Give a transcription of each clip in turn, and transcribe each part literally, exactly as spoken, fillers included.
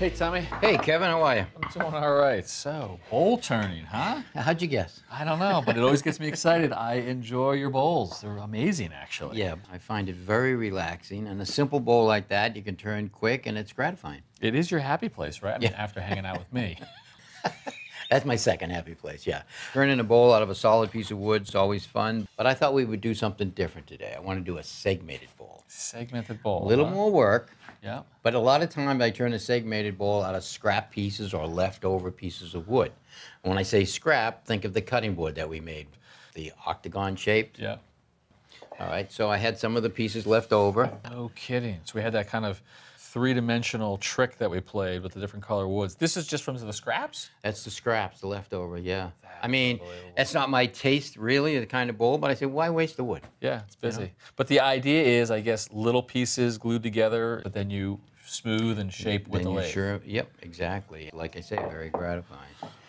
Hey, Tommy. Hey, Kevin, how are you? I'm doing all right. So, bowl turning, huh? How'd you guess? I don't know, but it always gets me excited. I enjoy your bowls. They're amazing, actually. Yeah, I find it very relaxing. And a simple bowl like that, you can turn quick, and it's gratifying. It is your happy place, right? I mean, yeah. After hanging out with me. That's my second happy place, yeah. Turning a bowl out of a solid piece of wood is always fun, but I thought we would do something different today. I want to do a segmented bowl. Segmented bowl. A little huh? more work, yeah. But a lot of times I turn a segmented bowl out of scrap pieces or leftover pieces of wood. When I say scrap, think of the cutting board that we made, the octagon shaped. Yeah. All right, so I had some of the pieces left over. No kidding. So we had that kind of three-dimensional trick that we played with the different color woods. This is just from the scraps? That's the scraps, the leftover, yeah. That's I mean, that's not my taste, really, the kind of bowl, but I say, why waste the wood? Yeah, it's busy. You know? But the idea is, I guess, little pieces glued together, but then you smooth and shape then with the lathe. Sure, yep, exactly. Like I say, very gratifying.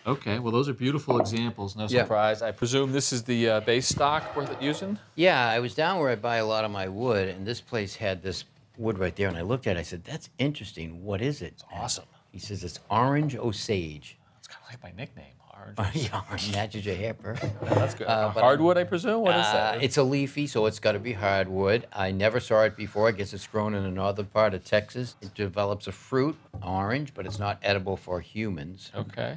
Okay, well, those are beautiful examples, no yeah. surprise. I presume this is the uh, base stock worth it using? Yeah, I was down where I buy a lot of my wood, and this place had this wood right there, and I looked at it, I said, that's interesting, what is it? It's awesome. He says, it's orange Osage. It's kind of like my nickname, orange Osage. Yeah, orange matches your hair perfect. No, that's good. Uh, hardwood, I presume? What uh, is that? It's a leafy, so it's got to be hardwood. I never saw it before. I guess it's grown in the northern part of Texas. It develops a fruit, orange, but it's not edible for humans. Okay.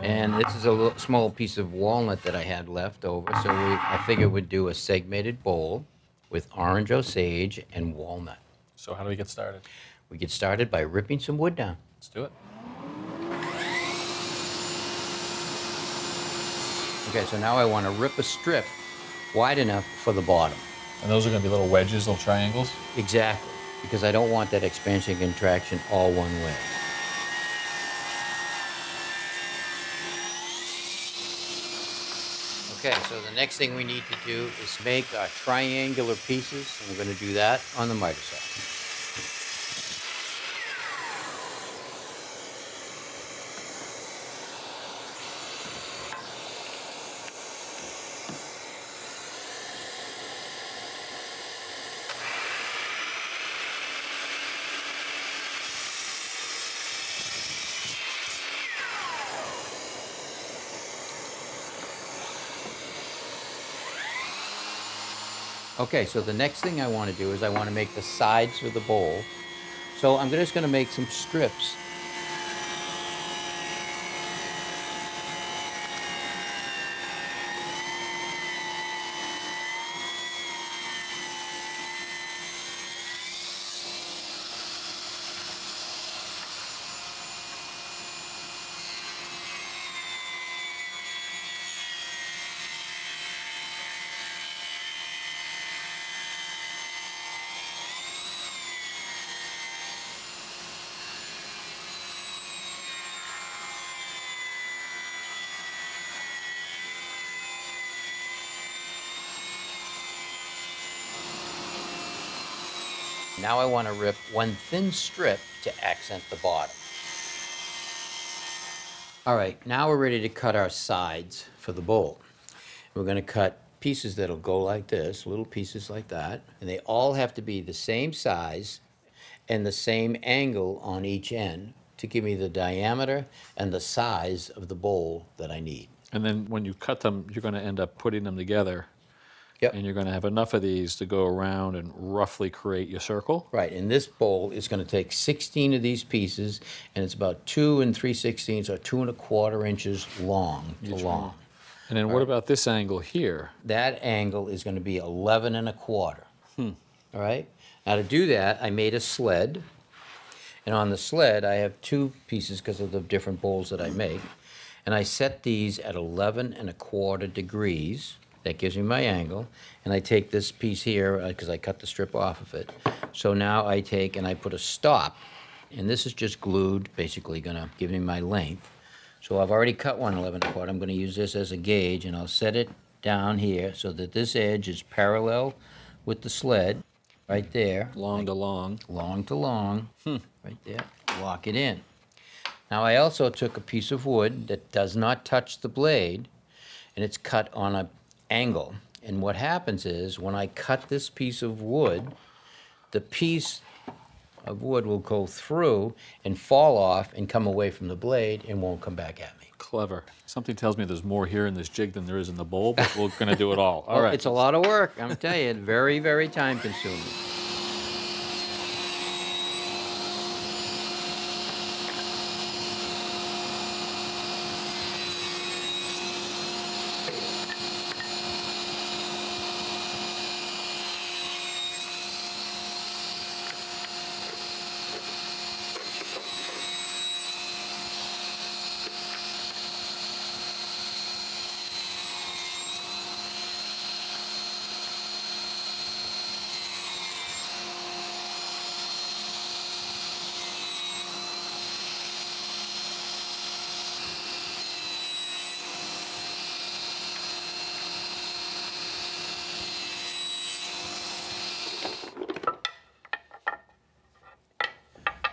And this is a little, small piece of walnut that I had left over, so we, I figured we'd do a segmented bowl with orange Osage and walnut. So how do we get started? We get started by ripping some wood down. Let's do it. Okay, so now I want to rip a strip wide enough for the bottom. And those are going to be little wedges, little triangles? Exactly, because I don't want that expansion and contraction all one way. Okay, so the next thing we need to do is make our triangular pieces, and we're going to do that on the miter saw. Okay, so the next thing I want to do is I want to make the sides of the bowl. So I'm just going to make some strips. Now I want to rip one thin strip to accent the bottom. All right, now we're ready to cut our sides for the bowl. We're going to cut pieces that'll go like this, little pieces like that, and they all have to be the same size and the same angle on each end to give me the diameter and the size of the bowl that I need. And then when you cut them, you're going to end up putting them together. Yep. And you're going to have enough of these to go around and roughly create your circle. Right, and this bowl is going to take sixteen of these pieces, and it's about two and three sixteenths, or two and a quarter inches long to long. And then what about this angle here? That angle is going to be eleven and a quarter. Hmm. All right? Now to do that, I made a sled, and on the sled I have two pieces because of the different bowls that I make, and I set these at eleven and a quarter degrees. That gives me my angle, and I take this piece here, because uh, I cut the strip off of it. So now I take and I put a stop, and this is just glued, basically gonna give me my length. So I've already cut one eleven apart. I'm gonna use this as a gauge, and I'll set it down here so that this edge is parallel with the sled, right there. Long like, to long. Long to long, hmm. right there, lock it in. Now I also took a piece of wood that does not touch the blade, and it's cut on a angle. And what happens is, when I cut this piece of wood, the piece of wood will go through and fall off and come away from the blade and won't come back at me. Clever. Something tells me there's more here in this jig than there is in the bowl, but we're going to do it all. All well, right. It's a lot of work, I'm telling you. Very, very time-consuming.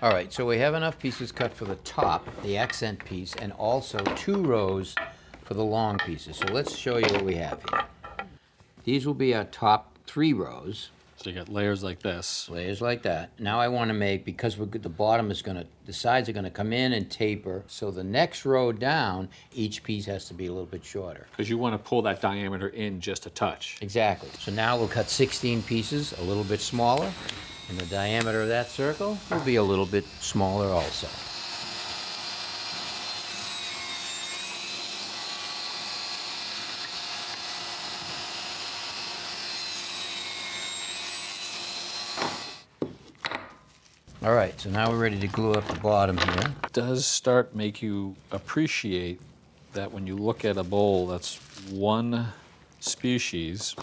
All right, so we have enough pieces cut for the top, the accent piece, and also two rows for the long pieces. So let's show you what we have here. These will be our top three rows. So you got layers like this. Layers like that. Now I want to make, because we're good, the bottom is going to, the sides are going to come in and taper, so the next row down, each piece has to be a little bit shorter. Because you want to pull that diameter in just a touch. Exactly. So now we'll cut sixteen pieces, a little bit smaller. And the diameter of that circle will be a little bit smaller also. All right, so now we're ready to glue up the bottom here. Does start make you appreciate that when you look at a bowl that's one species,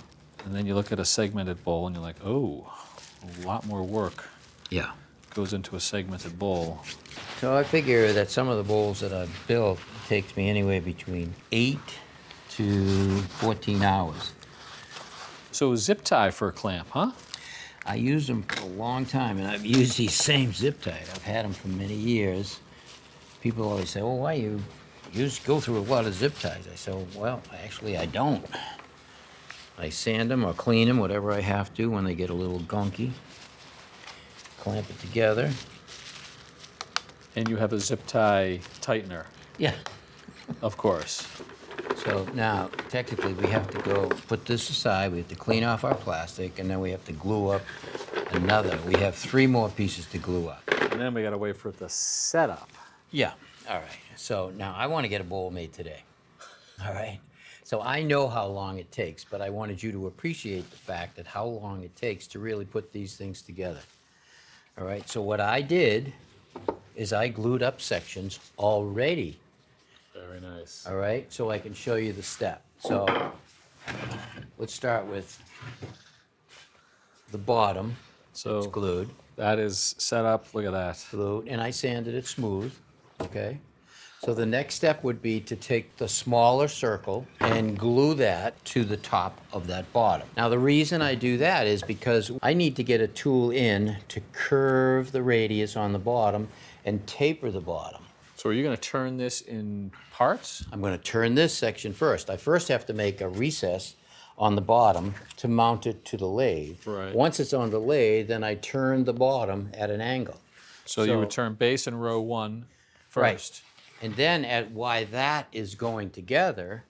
and then you look at a segmented bowl and you're like, oh. A lot more work yeah. goes into a segmented bowl. So I figure that some of the bowls that I've built takes me anywhere between eight to fourteen hours. So a zip tie for a clamp, huh? I used them for a long time, and I've used these same zip ties. I've had them for many years. People always say, well, why you, you just go through a lot of zip ties? I say, well, actually, I don't. I sand them or clean them, whatever I have to, when they get a little gunky. Clamp it together. And you have a zip tie tightener. Yeah. Of course. So now, technically, we have to go put this aside. We have to clean off our plastic, and then we have to glue up another. We have three more pieces to glue up. And then we got to wait for it to set up. Yeah. All right. So now I want to get a bowl made today. All right? So I know how long it takes, but I wanted you to appreciate the fact that how long it takes to really put these things together. All right, so what I did is I glued up sections already. Very nice. All right, so I can show you the step. So let's start with the bottom. So it's glued. That is set up, look at that. Glued, and I sanded it smooth, okay? So the next step would be to take the smaller circle and glue that to the top of that bottom. Now the reason I do that is because I need to get a tool in to curve the radius on the bottom and taper the bottom. So are you going to turn this in parts? I'm going to turn this section first. I first have to make a recess on the bottom to mount it to the lathe. Right. Once it's on the lathe, then I turn the bottom at an angle. So, so you would turn base and row one first. Right. And then at why that is going together,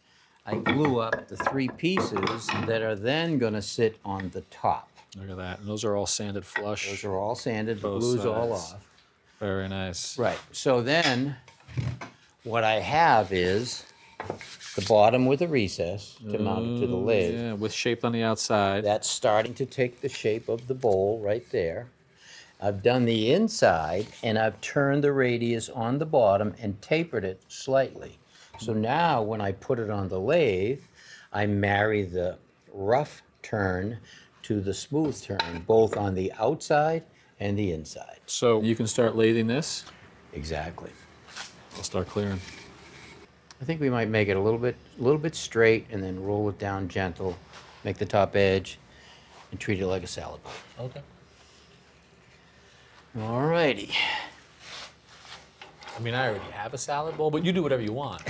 I glue up the three pieces that are then going to sit on the top. Look at that. And those are all sanded flush. Those are all sanded. The glue's sides. All off. Very nice. Right. So then what I have is the bottom with a recess to mount it to the lathe. Yeah, with shape on the outside. That's starting to take the shape of the bowl right there. I've done the inside, and I've turned the radius on the bottom and tapered it slightly. So now when I put it on the lathe, I marry the rough turn to the smooth turn, both on the outside and the inside. So you can start lathing this? Exactly. I'll start clearing. I think we might make it a little bit, a little bit straight and then roll it down gentle, make the top edge, and treat it like a salad bowl. Okay. All righty. I mean, I already have a salad bowl, but you do whatever you want.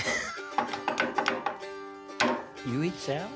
You eat salad?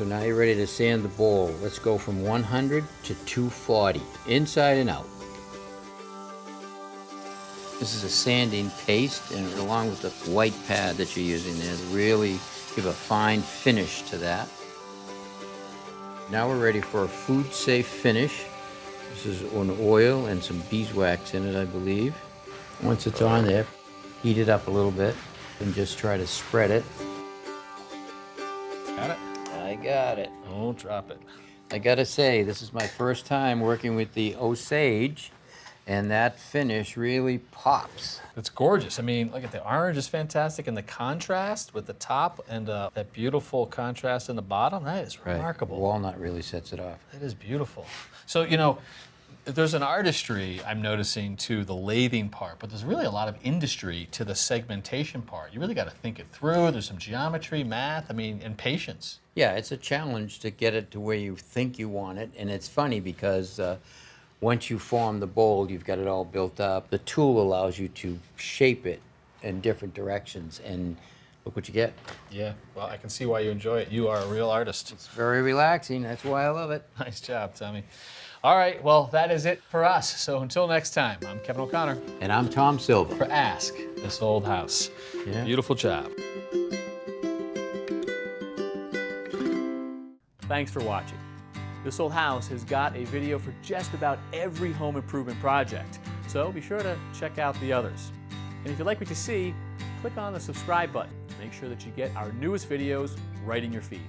So now you're ready to sand the bowl. Let's go from one hundred to two forty, inside and out. This is a sanding paste, and along with the white pad that you're using there, to really give a fine finish to that. Now we're ready for a food-safe finish. This is an oil and some beeswax in it, I believe. Once it's on there, heat it up a little bit and just try to spread it. Got it? I got it. Don't drop it. I gotta say, this is my first time working with the Osage, and that finish really pops. It's gorgeous. I mean, look at the orange is fantastic, and the contrast with the top and uh, that beautiful contrast in the bottom, that is remarkable. Right. Walnut really sets it off. That is beautiful. So, you know, there's an artistry, I'm noticing, to the lathing part, but there's really a lot of industry to the segmentation part. You really got to think it through. There's some geometry, math, I mean, and patience. Yeah, it's a challenge to get it to where you think you want it, and it's funny because uh, once you form the bowl, you've got it all built up. The tool allows you to shape it in different directions, and look what you get. Yeah, well, I can see why you enjoy it. You are a real artist. It's very relaxing. That's why I love it. Nice job, Tommy. All right, well, that is it for us. So until next time, I'm Kevin O'Connor. And I'm Tom Silva. For Ask This Old House. Yeah. Beautiful job. Thanks for watching. This Old House has got a video for just about every home improvement project, so be sure to check out the others. And if you like what you see, click on the subscribe button to make sure that you get our newest videos right in your feed.